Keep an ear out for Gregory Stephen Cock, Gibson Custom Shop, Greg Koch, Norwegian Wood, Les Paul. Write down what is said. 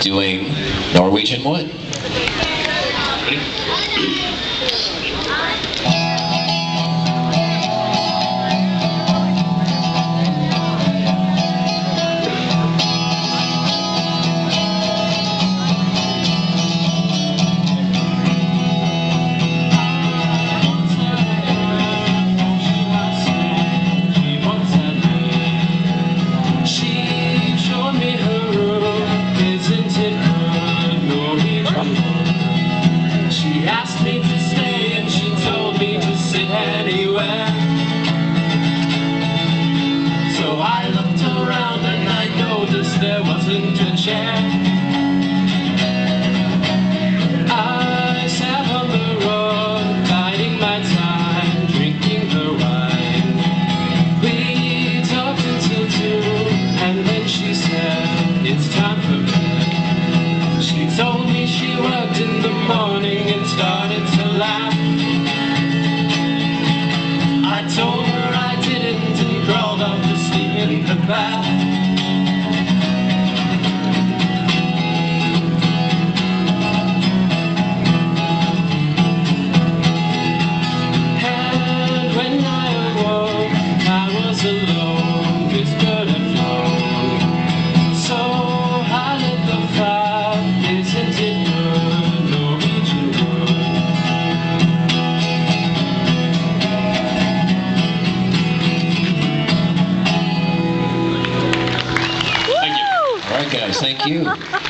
doing Norwegian Wood. There wasn't a chair. I sat on the road, biding my time, drinking the wine. We talked until 2, and then she said, "It's time for bed." She told me she worked in the morning and started to laugh. I told her I didn't and crawled up to sleep in the bath. Alone, this could have flown so high at the fire. Isn't it good, Norwegian wood? Thank you. All right, guys, thank you.